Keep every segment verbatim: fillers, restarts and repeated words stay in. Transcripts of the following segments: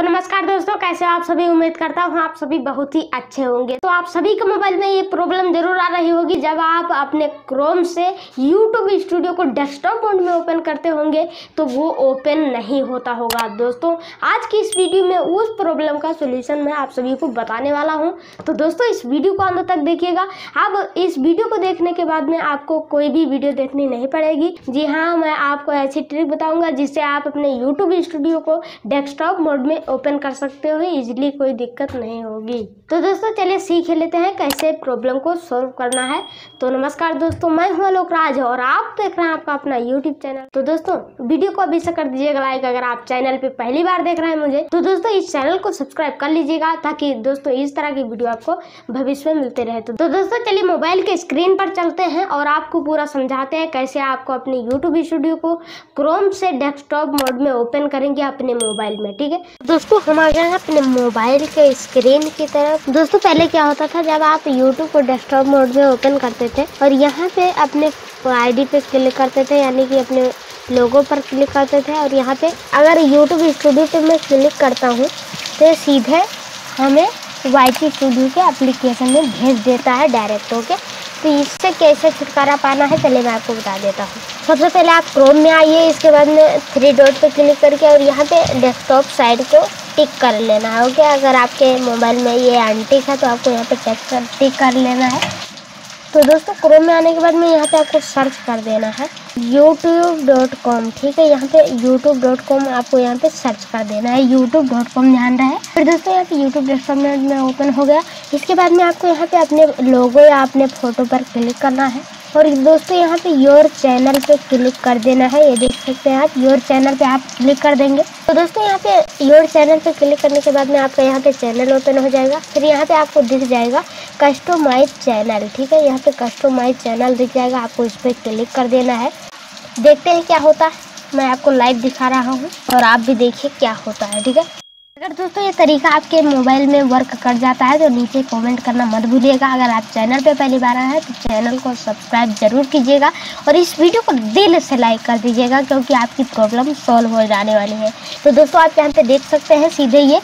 तो नमस्कार दोस्तों, कैसे आप सभी। उम्मीद करता हूँ आप सभी बहुत ही अच्छे होंगे। तो आप सभी के मोबाइल में ये प्रॉब्लम जरूर आ रही होगी जब आप अपने क्रोम से YouTube स्टूडियो को डेस्कटॉप मोड में ओपन करते होंगे तो वो ओपन नहीं होता होगा। दोस्तों आज की इस वीडियो में उस प्रॉब्लम का सोल्यूशन मैं आप सभी को बताने वाला हूँ। तो दोस्तों इस वीडियो को अंत तक देखिएगा। अब इस वीडियो को देखने के बाद में आपको कोई भी वीडियो देखनी नहीं पड़ेगी। जी हाँ, मैं आपको ऐसी ट्रिक बताऊँगा जिससे आप अपने यूट्यूब स्टूडियो को डेस्कटॉप मोड में ओपन कर सकते हो इजीली, कोई दिक्कत नहीं होगी। तो दोस्तों चलिए सीख लेते हैं कैसे प्रॉब्लम को सॉल्व करना है। तो नमस्कार दोस्तों, मैं हूं आलोक राज और आप देख रहे हैं आपका अपना यूट्यूब चैनल। तो दोस्तों वीडियो को अभी से कर दीजिएगा लाइक अगर आप चैनल पे पहली बार देख रहे हैं मुझे। तो दोस्तों इस चैनल को सब्सक्राइब कर लीजिएगा ताकि दोस्तों इस तरह की वीडियो आपको भविष्य में मिलते रहे। तो दोस्तों चलिए मोबाइल के स्क्रीन पर चलते हैं और आपको पूरा समझाते हैं कैसे आपको अपने यूट्यूब स्टूडियो को क्रोम से डेस्कटॉप मोड में ओपन करेंगे अपने मोबाइल में, ठीक है। दोस्तों हम आ गए हैं अपने मोबाइल के स्क्रीन की तरफ। दोस्तों पहले क्या होता था, जब आप YouTube को डेस्कटॉप मोड में ओपन करते थे और यहाँ पे अपने आईडी पे क्लिक करते थे, यानी कि अपने लोगों पर क्लिक करते थे, और यहाँ पे अगर YouTube स्टूडियो पे मैं क्लिक करता हूँ तो सीधे हमें वाई टी स्टूडियो के एप्लीकेशन में भेज देता है डायरेक्ट। ओके, तो इससे कैसे छुटकारा पाना है चलिए मैं आपको बता देता हूँ। सबसे पहले आप क्रोम में आइए, इसके बाद में थ्री डॉट पे क्लिक करके और यहाँ पे डेस्कटॉप साइड को टिक कर लेना है। ओके, अगर आपके मोबाइल में ये अनटिक है तो आपको यहाँ पे चेक कर टिक कर लेना है। तो दोस्तों क्रोम में आने के बाद में यहाँ पे आपको सर्च कर देना है यूट्यूब डॉट कॉम, ठीक है। यहाँ पे यूट्यूब डॉट कॉम आपको यहाँ पे सर्च कर देना है, यूट्यूब डॉट कॉम ध्यान रहे। फिर दोस्तों यहाँ पे यूट्यूब डेस्कटॉप में ओपन हो गया। इसके बाद में आपको यहाँ पे अपने लोगो या अपने फ़ोटो पर क्लिक करना है और दोस्तों यहाँ पे योर चैनल पे क्लिक कर देना है। ये देख सकते हैं आप, योर चैनल पे आप क्लिक कर देंगे तो दोस्तों यहाँ पे योर चैनल पे क्लिक करने के बाद में आपका यहाँ पे चैनल ओपन हो जाएगा। फिर यहाँ पे आपको दिख जाएगा कस्टमाइज चैनल, ठीक है। यहाँ पे कस्टमाइज चैनल दिख जाएगा, आपको इस पर क्लिक कर देना है। देखते हैं क्या होता है, मैं आपको लाइव दिखा रहा हूँ और आप भी देखिए क्या होता है, ठीक है। अगर दोस्तों ये तरीका आपके मोबाइल में वर्क कर जाता है तो नीचे कमेंट करना मत भूलिएगा। अगर आप चैनल पे पहली बार आए हैं तो चैनल को सब्सक्राइब जरूर कीजिएगा और इस वीडियो को दिल से लाइक कर दीजिएगा क्योंकि आपकी प्रॉब्लम सॉल्व हो जाने वाली है। तो दोस्तों आप यहाँ पे देख सकते हैं सीधे ये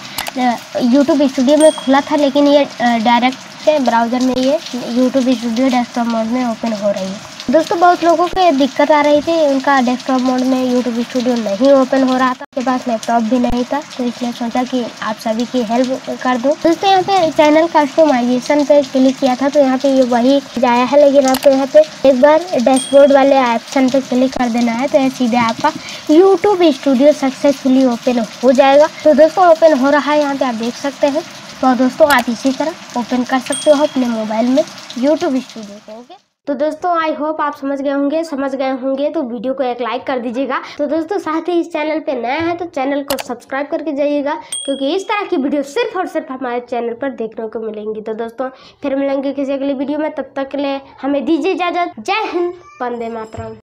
यूट्यूब स्टूडियो में खुला था, लेकिन ये डायरेक्ट ब्राउज़र में ये यूट्यूब स्टूडियो डेस्कटॉप मोड में ओपन हो रही है। दोस्तों बहुत लोगों को ये दिक्कत आ रही थी, उनका डेस्कटॉप मोड में यूट्यूब स्टूडियो नहीं ओपन हो रहा था, उनके पास लैपटॉप भी नहीं था, तो इसलिए सोचा कि आप सभी की हेल्प कर दूं। दोस्तों यहाँ पे चैनल कस्टमाइजेशन पे क्लिक किया था तो यहाँ पे ये वही जाया है, लेकिन आपको यहाँ पे एक बार डैशबोर्ड वाले ऑप्शन पे क्लिक कर देना है तो सीधे आपका यूट्यूब स्टूडियो सक्सेसफुली ओपन हो जाएगा। तो दोस्तों ओपन हो रहा है, यहाँ पे आप देख सकते हैं। तो दोस्तों आप इसी तरह ओपन कर सकते हो अपने मोबाइल में यूट्यूब स्टूडियो को, ओके। तो दोस्तों आई होप आप समझ गए होंगे। समझ गए होंगे तो वीडियो को एक लाइक कर दीजिएगा। तो दोस्तों साथ ही इस चैनल पे नया है तो चैनल को सब्सक्राइब करके जाइएगा क्योंकि इस तरह की वीडियो सिर्फ और सिर्फ हमारे चैनल पर देखने को मिलेंगी। तो दोस्तों फिर मिलेंगे किसी अगली वीडियो में, तब तक के लिए हमें दीजिए इजाज़त। जय हिंद, वंदे मातरम।